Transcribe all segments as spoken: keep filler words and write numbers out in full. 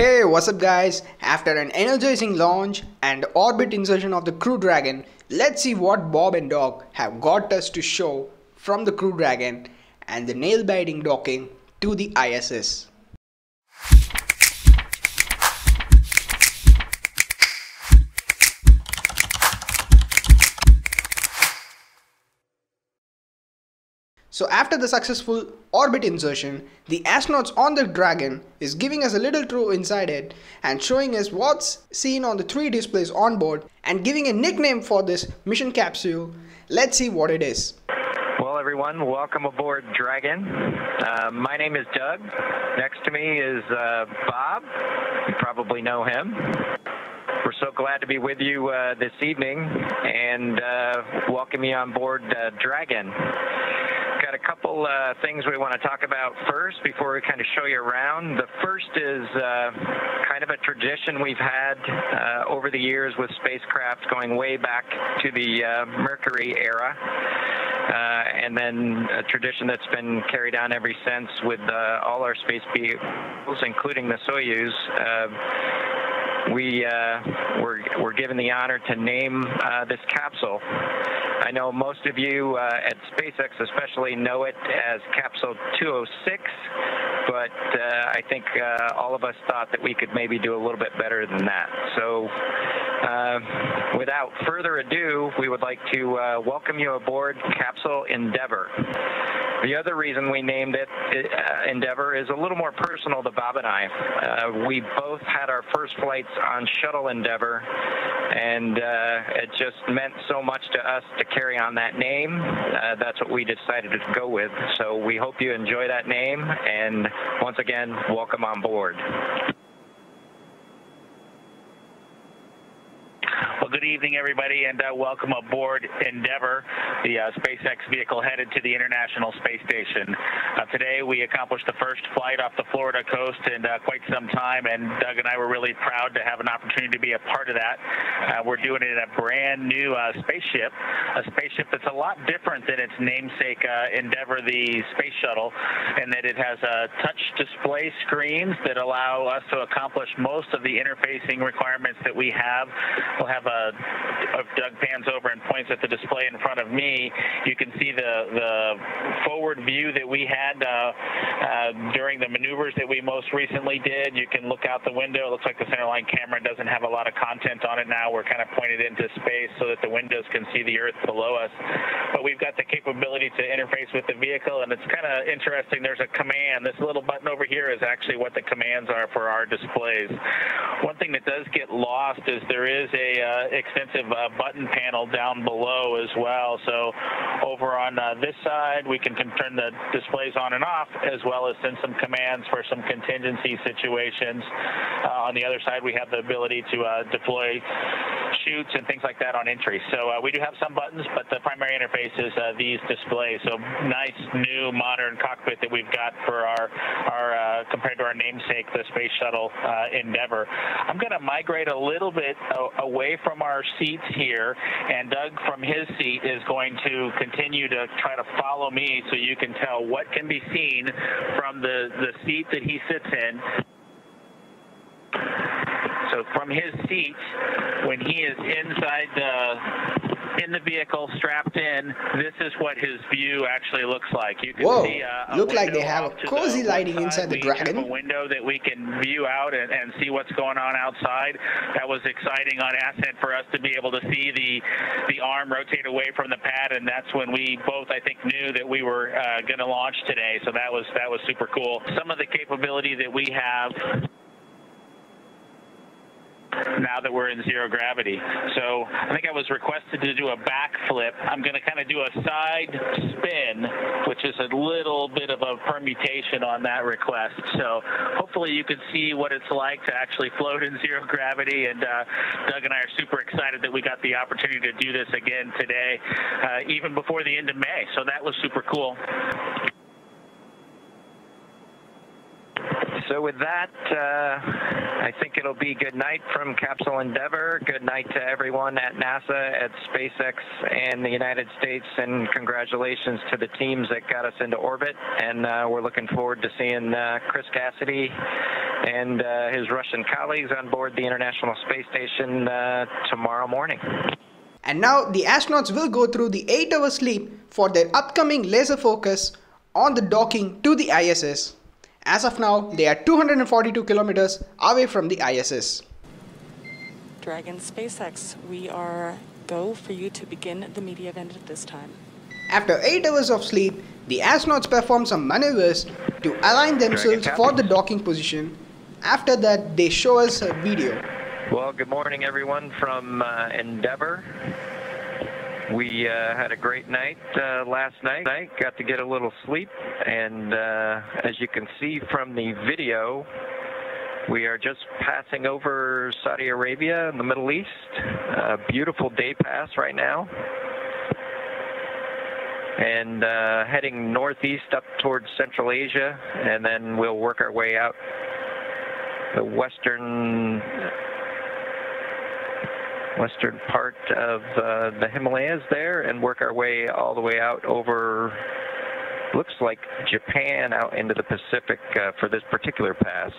Hey, what's up guys? After an energizing launch and orbit insertion of the Crew Dragon, let's see what Bob and Doug have got us to show from the Crew Dragon and the nail-biting docking to the I S S. So after the successful orbit insertion, the astronauts on the Dragon is giving us a little tour inside it and showing us what's seen on the three displays on board and giving a nickname for this mission capsule. Let's see what it is. Well everyone, welcome aboard Dragon. Uh, my name is Doug. Next to me is uh, Bob. You probably know him. We're so glad to be with you uh, this evening and uh, welcome you on board uh, Dragon. Got a couple uh, things we want to talk about first before we kind of show you around. The first is uh, kind of a tradition we've had uh, over the years with spacecraft going way back to the uh, Mercury era, uh, and then a tradition that's been carried on ever since with uh, all our space vehicles, including the Soyuz. Uh, We uh, were, were given the honor to name uh, this capsule. I know most of you uh, at SpaceX especially know it as Capsule two oh six, but uh, I think uh, all of us thought that we could maybe do a little bit better than that. So uh, without further ado, we would like to uh, welcome you aboard Capsule Endeavour. The other reason we named it uh, Endeavour is a little more personal to Bob and I. Uh, we both had our first flights on Shuttle Endeavour, and uh, it just meant so much to us to carry on that name. Uh, that's what we decided to go with. So we hope you enjoy that name, and once again, welcome on board. Good evening, everybody, and uh, welcome aboard Endeavour, the uh, SpaceX vehicle headed to the International Space Station. Uh, today, we accomplished the first flight off the Florida coast in uh, quite some time, and Doug and I were really proud to have an opportunity to be a part of that. Uh, we're doing it in a brand new uh, spaceship, a spaceship that's a lot different than its namesake uh, Endeavour, the Space Shuttle, in that it has uh, touch display screens that allow us to accomplish most of the interfacing requirements that we have. We'll have a Uh, if Doug pans over and points at the display in front of me, you can see the, the forward view that we had uh, uh, during the maneuvers that we most recently did. You can look out the window. It looks like the centerline camera doesn't have a lot of content on it now. We're kind of pointed into space so that the windows can see the Earth below us. But we've got the capability to interface with the vehicle, and it's kind of interesting. There's a command. This little button over here is actually what the commands are for our displays. One thing that does get lost is there is a uh, extensive uh, button panel down below as well. So over on uh, this side, we can turn the displays on and off, as well as send some commands for some contingency situations. Uh, on the other side, we have the ability to uh, deploy chutes and things like that on entry. So uh, we do have some buttons, but the primary interface is uh, these displays. So nice, new, modern cockpit that we've got for our, our uh, compared to our namesake, the Space Shuttle uh, Endeavour. I'm going to migrate a little bit away from our seats here, and Doug from his seat is going to continue to try to follow me so you can tell what can be seen from the, the seat that he sits in. So from his seat, when he is inside the in the vehicle, strapped in, this is what his view actually looks like. You can Whoa, see, uh, look like they have a cozy lighting inside the Dragon. We have a window that we can view out and, and see what's going on outside. That was exciting on ascent for us to be able to see the the arm rotate away from the pad, and that's when we both, I think, knew that we were uh, going to launch today. So that was that was super cool. Some of the capability that we have now that we're in zero gravity. So I think I was requested to do a backflip. I'm going to kind of do a side spin, which is a little bit of a permutation on that request. So hopefully you can see what it's like to actually float in zero gravity. And uh, Doug and I are super excited that we got the opportunity to do this again today, uh, even before the end of May. So that was super cool. So with that, uh, I think it'll be good night from Capsule Endeavour. Good night to everyone at NASA, at SpaceX, and the United States, and congratulations to the teams that got us into orbit. And uh, we're looking forward to seeing uh, Chris Cassidy and uh, his Russian colleagues on board the International Space Station uh, tomorrow morning. And now the astronauts will go through the eight hour sleep for their upcoming laser focus on the docking to the I S S. As of now, they are two hundred forty-two kilometers away from the I S S. Dragon, SpaceX, we are go for you to begin the media event at this time. After eight hours of sleep, the astronauts perform some maneuvers to align themselves for the docking position. After that, they show us a video. Well, good morning everyone from uh, Endeavour. We uh, had a great night uh, last night. I got to get a little sleep, and uh, as you can see from the video, we are just passing over Saudi Arabia in the Middle East. A beautiful day pass right now. And uh, heading northeast up towards Central Asia, and then we'll work our way out the western western part of uh, the Himalayas there, and work our way all the way out over, looks like Japan, out into the Pacific uh, for this particular pass.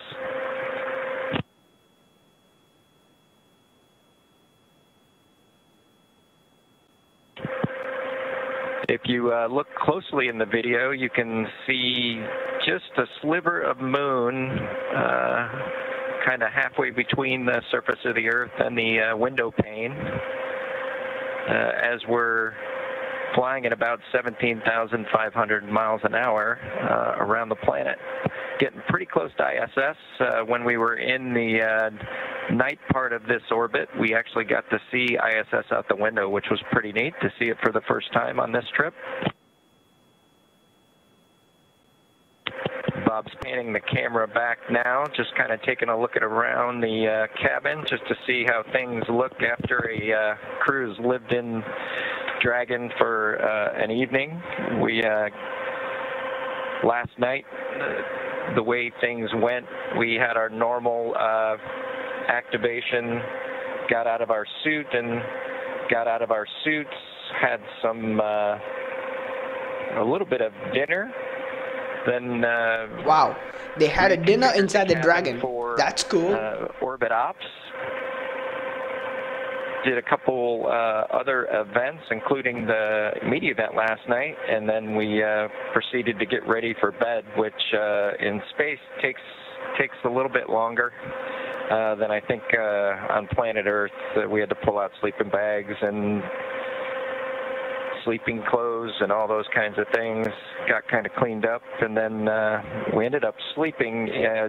If you uh, look closely in the video, you can see just a sliver of moon uh, kind of halfway between the surface of the Earth and the uh, window pane uh, as we're flying at about seventeen thousand five hundred miles an hour uh, around the planet. Getting pretty close to I S S. Uh, when we were in the uh, night part of this orbit, we actually got to see I S S out the window, which was pretty neat to see it for the first time on this trip. Bob's panning the camera back now, just kind of taking a look at around the uh, cabin just to see how things look after a uh, crew's lived in Dragon for uh, an evening. We uh, last night, uh, the way things went, we had our normal uh, activation, got out of our suit and got out of our suits, had some, uh, a little bit of dinner, then... Uh, wow, they had a dinner inside the Dragon. For, That's cool. Uh, Orbit Ops. Did a couple uh, other events, including the media event last night, and then we uh, proceeded to get ready for bed, which uh, in space takes takes a little bit longer uh, than I think uh, on planet Earth. Uh, we had to pull out sleeping bags and sleeping clothes and all those kinds of things. Got kind of cleaned up, and then uh, we ended up sleeping uh,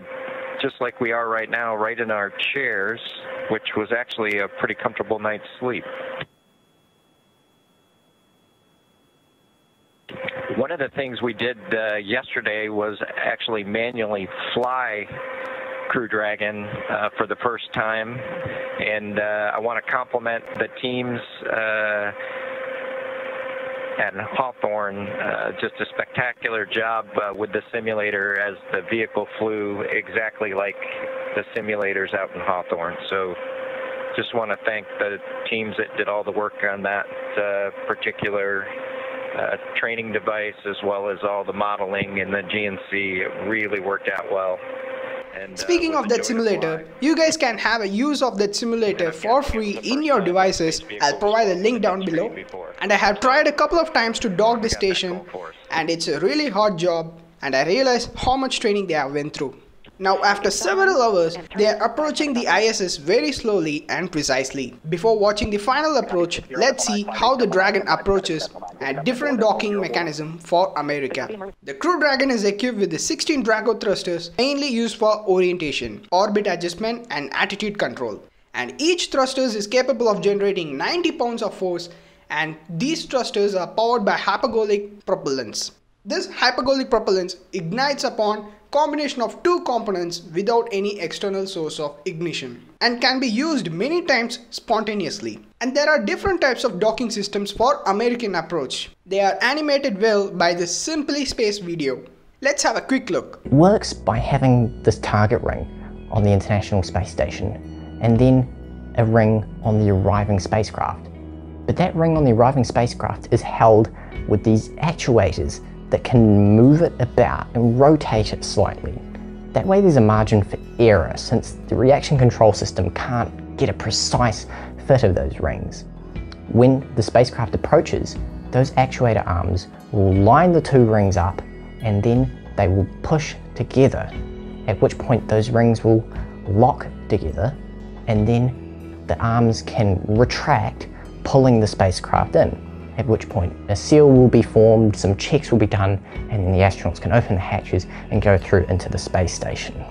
just like we are right now, right in our chairs, which was actually a pretty comfortable night's sleep. One of the things we did uh, yesterday was actually manually fly Crew Dragon uh, for the first time, and uh, I want to compliment the teams uh, and Hawthorne, uh, just a spectacular job uh, with the simulator as the vehicle flew exactly like the simulators out in Hawthorne. So just want to thank the teams that did all the work on that uh, particular uh, training device, as well as all the modeling and the G N C. It really worked out well. And, Speaking uh, of that simulator, you guys can have a use of that simulator for free in your devices. I'll provide a link down below. And I have tried a couple of times to dock the station, and it's a really hard job, and I realize how much training they have went through. Now after several hours, they are approaching the I S S very slowly and precisely. Before watching the final approach, let's see how the Dragon approaches and different docking mechanism for America. The Crew Dragon is equipped with the sixteen Draco thrusters, mainly used for orientation, orbit adjustment and attitude control. And each thrusters is capable of generating ninety pounds of force, and these thrusters are powered by hypergolic propellants. This hypergolic propellant ignites upon combination of two components without any external source of ignition and can be used many times spontaneously. And there are different types of docking systems for American approach. They are animated well by the Simply Space video. Let's have a quick look. It works by having this target ring on the International Space Station and then a ring on the arriving spacecraft. But that ring on the arriving spacecraft is held with these actuators that can move it about and rotate it slightly That way there's a margin for error since the reaction control system can't get a precise fit of those rings. When the spacecraft approaches, those actuator arms will line the two rings up and then they will push together, at which point those rings will lock together and then the arms can retract, pulling the spacecraft in, at which point a seal will be formed, some checks will be done, and then the astronauts can open the hatches and go through into the space station.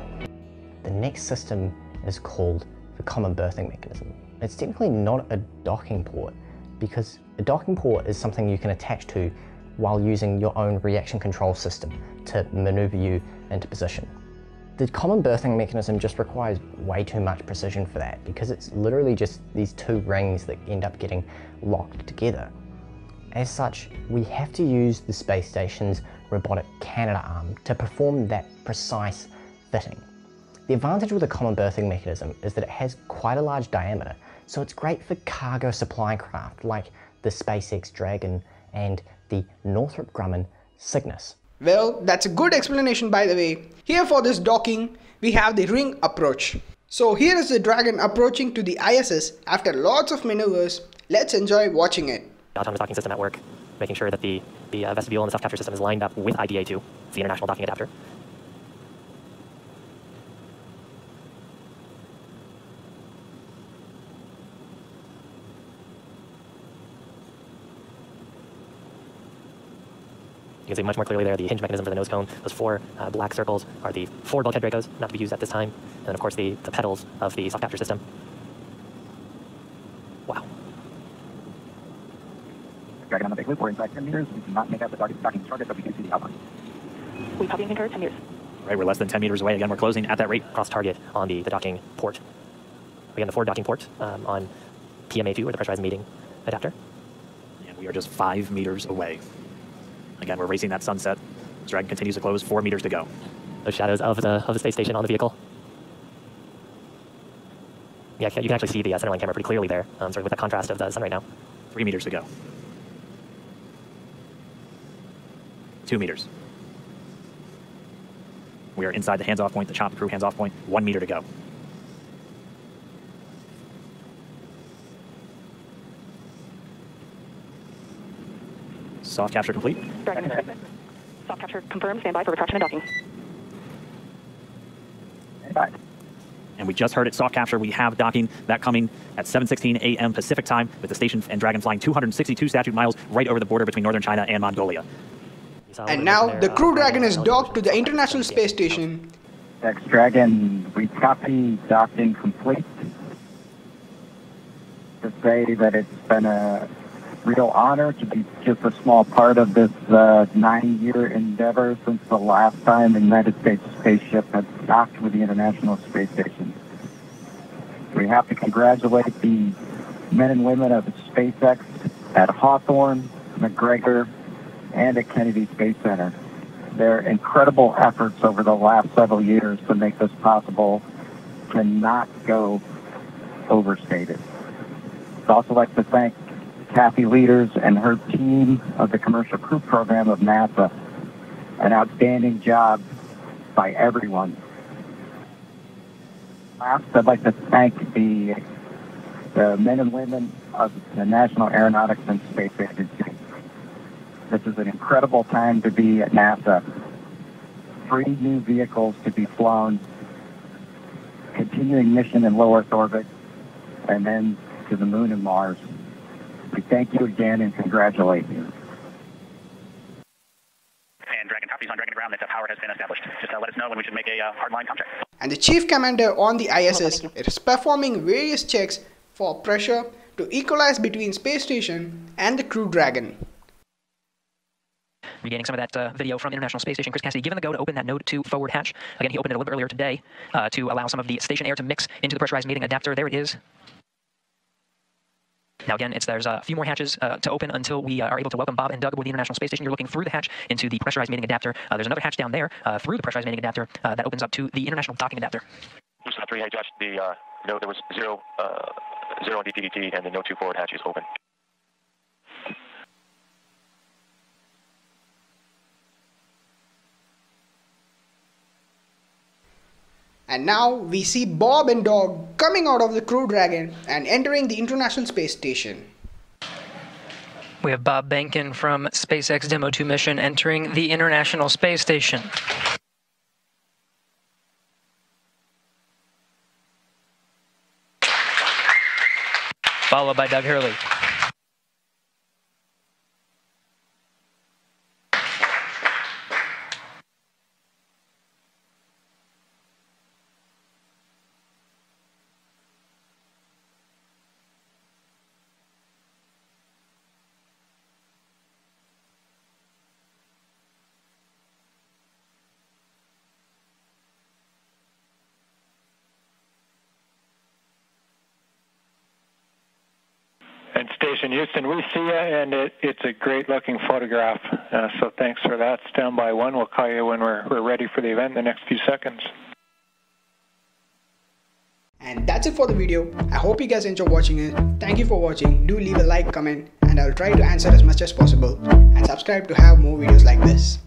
The next system is called the common berthing mechanism. It's technically not a docking port, because a docking port is something you can attach to while using your own reaction control system to maneuver you into position. The common berthing mechanism just requires way too much precision for that, because it's literally just these two rings that end up getting locked together. As such, we have to use the space station's robotic Canadarm to perform that precise fitting. The advantage with a common berthing mechanism is that it has quite a large diameter, so it's great for cargo supply craft like the SpaceX Dragon and the Northrop Grumman Cygnus. Well, that's a good explanation, by the way. Here for this docking, we have the ring approach. So here is the Dragon approaching to the I S S after lots of maneuvers. Let's enjoy watching it. The autonomous docking system at work, making sure that the, the uh, vestibule and the self-capture system is lined up with I D A two, it's the International Docking Adapter. You can see much more clearly there the hinge mechanism for the nose cone. Those four uh, black circles are the four bulkhead Dracos, not to be used at this time. And then, of course, the, the pedals of the soft capture system. Wow. Dragon on the big loop, we're inside ten meters. We cannot make out the docking target, but we can see the outline. We probably incur ten meters. Right, we're less than ten meters away. Again, we're closing at that rate. Cross target on the, the docking port. Again, the forward docking port um, on P M A two, or the pressurized mating adapter. And we are just five meters away. Again, we're racing that sunset. Dragon continues to close, four meters to go. Those shadows of the, of the space station on the vehicle. Yeah, you can actually see the uh, centerline camera pretty clearly there, um, sort of with the contrast of the sun right now. Three meters to go. Two meters. We are inside the hands-off point, the CHOP crew hands-off point, one meter to go. Soft capture complete. Dragon retractment. Soft capture confirmed. Stand by for retraction and docking. Stand And we just heard it. Soft capture. We have docking. That coming at seven sixteen a m Pacific time, with the station and Dragon flying two hundred sixty-two statute miles right over the border between northern China and Mongolia. And now the Crew Dragon is docked to the International Space Station. Next Dragon, we copy docking complete. To say that it's been a real honor to be just a small part of this uh, nine-year endeavor since the last time the United States spaceship had docked with the International Space Station. We have to congratulate the men and women of SpaceX at Hawthorne, McGregor, and at Kennedy Space Center. Their incredible efforts over the last several years to make this possible cannot go overstated. I'd also like to thank Kathy Lueders and her team of the Commercial Crew Program of NASA. An outstanding job by everyone. Last, I'd like to thank the, the men and women of the National Aeronautics and Space Administration. This is an incredible time to be at NASA. Three new vehicles to be flown, continuing mission in low Earth orbit, and then to the Moon and Mars. We thank you again and congratulate you. And Dragon copies on Dragon ground that the power has been established. Just uh, let us know when we should make a uh, hardline contract. And the chief commander on the I S S is performing various checks for pressure to equalize between space station and the Crew Dragon. Regaining some of that uh, video from International Space Station, Chris Cassidy given the go to open that node two forward hatch. Again, he opened it a little bit earlier today uh, to allow some of the station air to mix into the pressurized mating adapter. There it is. Now again, it's, there's a few more hatches uh, to open until we uh, are able to welcome Bob and Doug aboard the International Space Station. You're looking through the hatch into the pressurized mating adapter. Uh, there's another hatch down there uh, through the pressurized mating adapter uh, that opens up to the International Docking Adapter. three, hey Josh, the uh, no, there was zero, uh, zero on D P D T and the no two forward hatch is open. And now we see Bob and Doug coming out of the Crew Dragon and entering the International Space Station. We have Bob Behnken from SpaceX Demo two mission entering the International Space Station. Followed by Doug Hurley. Station Houston, we see you, and it, it's a great-looking photograph. Uh, so thanks for that. Stand by one. We'll call you when we're, we're ready for the event in the next few seconds. And that's it for the video. I hope you guys enjoy watching it. Thank you for watching. Do leave a like, comment, and I'll try to answer as much as possible. And subscribe to have more videos like this.